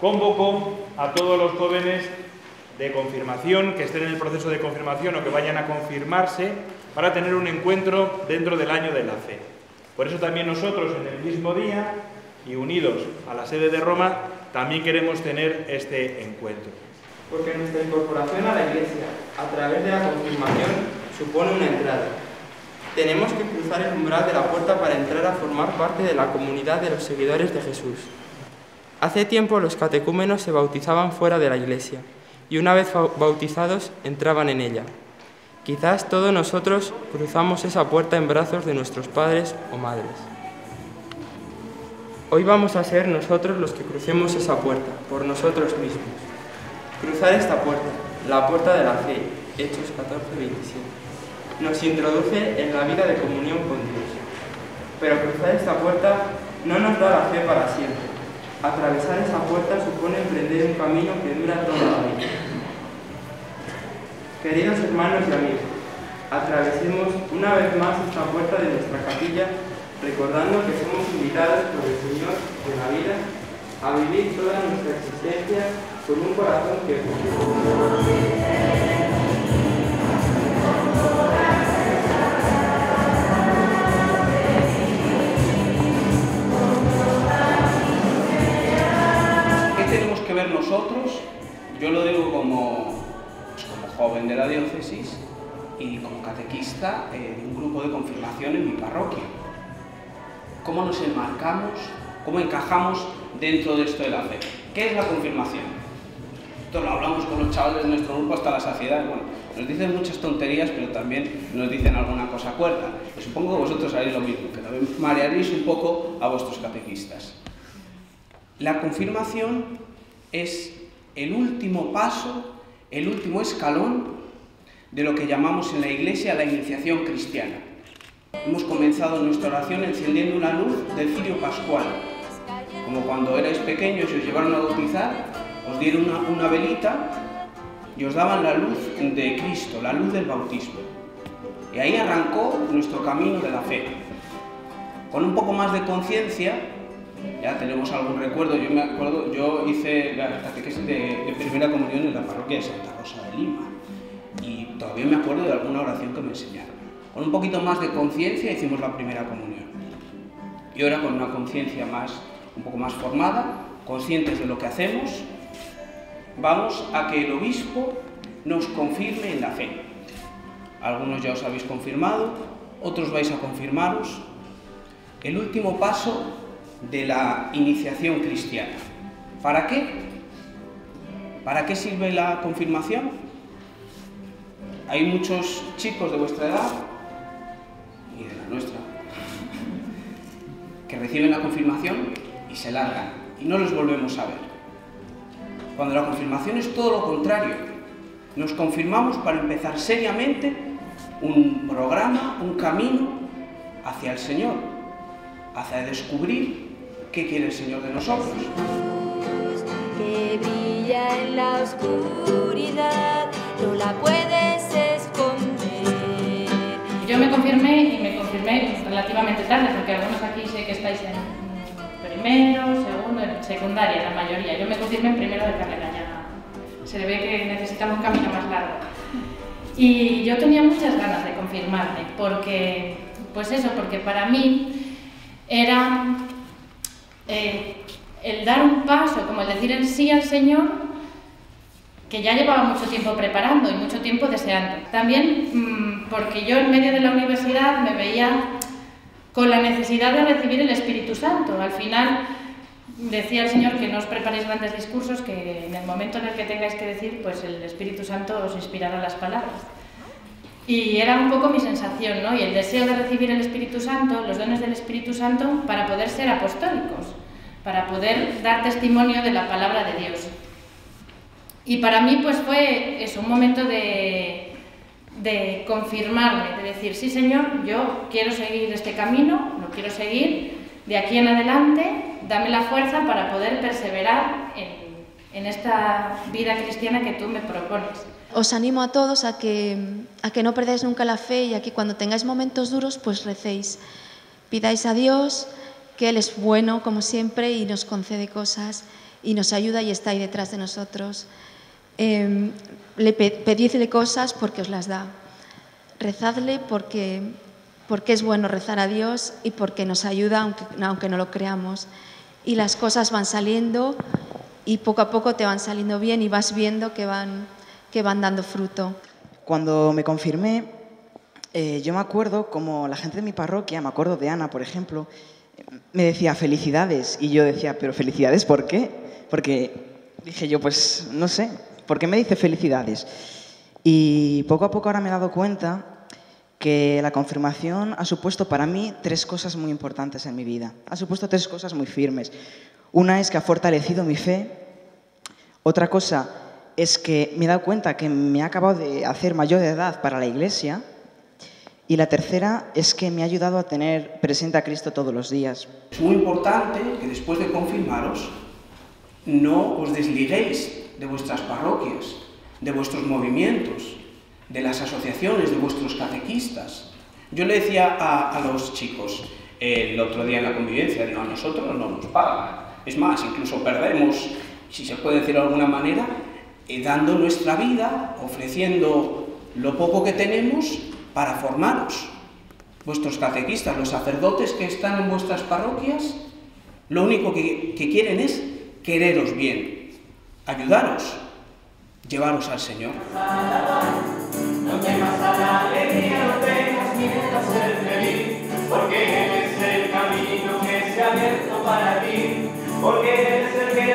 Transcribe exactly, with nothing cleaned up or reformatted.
convocó a todos los jóvenes de confirmación, que estén en el proceso de confirmación o que vayan a confirmarse, para tener un encuentro dentro del Año de la Fe. Por eso también nosotros, en el mismo día y unidos a la sede de Roma, también queremos tener este encuentro. Porque nuestra incorporación a la Iglesia, a través de la confirmación, supone una entrada. Tenemos que cruzar el umbral de la puerta para entrar a formar parte de la comunidad de los seguidores de Jesús. Hace tiempo los catecúmenos se bautizaban fuera de la Iglesia, y una vez bautizados entraban en ella. Quizás todos nosotros cruzamos esa puerta en brazos de nuestros padres o madres. Hoy vamos a ser nosotros los que crucemos esa puerta, por nosotros mismos. Cruzar esta puerta, la puerta de la fe, Hechos catorce veintisiete, nos introduce en la vida de comunión con Dios. Pero cruzar esta puerta no nos da la fe para siempre. Atravesar esa puerta supone emprender un camino que dura toda la vida. Queridos hermanos y amigos, atravesemos una vez más esta puerta de nuestra capilla, recordando que somos invitados por el Señor de la vida a vivir toda nuestra existencia con un corazón que... Nosotros, yo lo digo como, pues como joven de la diócesis y como catequista eh, de un grupo de confirmación en mi parroquia. ¿Cómo nos enmarcamos, cómo encajamos dentro de esto de la fe? ¿Qué es la confirmación? Esto lo hablamos con los chavales de nuestro grupo hasta la saciedad. Bueno, nos dicen muchas tonterías, pero también nos dicen alguna cosa cuerda. Pues supongo que vosotros haréis lo mismo, que también marearéis un poco a vuestros catequistas. La confirmación es el último paso, el último escalón de lo que llamamos en la Iglesia la Iniciación Cristiana. Hemos comenzado nuestra oración encendiendo una luz del cirio pascual. Como cuando erais pequeños y os llevaron a bautizar, os dieron una, una velita y os daban la luz de Cristo, la luz del bautismo. Y ahí arrancó nuestro camino de la fe. Con un poco más de conciencia, ya tenemos algún recuerdo. Yo me acuerdo, yo hice la catequesis de, de primera comunión en la parroquia de Santa Rosa de Lima y todavía me acuerdo de alguna oración que me enseñaron. Con un poquito más de conciencia hicimos la primera comunión y ahora con una conciencia más, un poco más formada, conscientes de lo que hacemos, vamos a que el obispo nos confirme en la fe. Algunos ya os habéis confirmado, otros vais a confirmaros. El último paso de la iniciación cristiana. ¿Para qué? ¿Para qué sirve la confirmación? Hay muchos chicos de vuestra edad y de la nuestra que reciben la confirmación y se largan y no los volvemos a ver. Cuando la confirmación es todo lo contrario, nos confirmamos para empezar seriamente un programa, un camino hacia el Señor, hacia descubrir ¿qué quiere el Señor de nosotros? Que brilla en la oscuridad, no la puedes esconder. Yo me confirmé y me confirmé relativamente tarde, porque algunos aquí sé que estáis en primero, segundo, en secundaria, la mayoría. Yo me confirmé en primero de carrera ya. Se ve que necesitaba un camino más largo. Y yo tenía muchas ganas de confirmarme, porque, pues eso, porque para mí era... Eh, el dar un paso, como el decir el sí al Señor, que ya llevaba mucho tiempo preparando y mucho tiempo deseando. También mmm, porque yo en medio de la universidad me veía con la necesidad de recibir el Espíritu Santo. Al final decía el Señor que no os preparéis grandes discursos, que en el momento en el que tengáis que decir, pues el Espíritu Santo os inspirará las palabras. Y era un poco mi sensación, ¿no? Y el deseo de recibir el Espíritu Santo, los dones del Espíritu Santo, para poder ser apostólicos, para poder dar testimonio de la palabra de Dios. Y para mí pues fue eso, un momento de, de confirmarme, de decir, sí Señor, yo quiero seguir este camino, lo quiero seguir, de aquí en adelante, dame la fuerza para poder perseverar en, en esta vida cristiana que tú me propones. Os animo a todos a que, a que no perdáis nunca la fe y a que cuando tengáis momentos duros, pues recéis. Pidáis a Dios, que Él es bueno, como siempre, y nos concede cosas y nos ayuda y está ahí detrás de nosotros. Eh, le pedidle cosas porque os las da. Rezadle porque, porque es bueno rezar a Dios y porque nos ayuda aunque, aunque no lo creamos. Y las cosas van saliendo y poco a poco te van saliendo bien y vas viendo que van, que van dando fruto. Cuando me confirmé, eh, yo me acuerdo como la gente de mi parroquia, me acuerdo de Ana, por ejemplo, me decía felicidades y yo decía, pero felicidades, ¿por qué? Porque dije yo, pues no sé, ¿por qué me dice felicidades? Y poco a poco ahora me he dado cuenta que la confirmación ha supuesto para mí tres cosas muy importantes en mi vida. Ha supuesto tres cosas muy firmes. Una es que ha fortalecido mi fe. Otra cosa es que me he dado cuenta que me ha acabado de hacer mayor de edad para la Iglesia. Y la tercera es que me ha ayudado a tener presente a Cristo todos los días. Es muy importante que después de confirmaros no os desliguéis de vuestras parroquias, de vuestros movimientos, de las asociaciones, de vuestros catequistas. Yo le decía a, a los chicos eh, el otro día en la convivencia, no, a nosotros no nos pagan. Es más, incluso perdemos, si se puede decir de alguna manera, eh, dando nuestra vida, ofreciendo lo poco que tenemos para formaros. Vuestros catequistas, los sacerdotes que están en vuestras parroquias, lo único que, que quieren es quereros bien, ayudaros, llevaros al Señor. No temas a la alegría, no tengas miedo a ser feliz, porque Él es el camino que se ha abierto para ti, porque Él es el que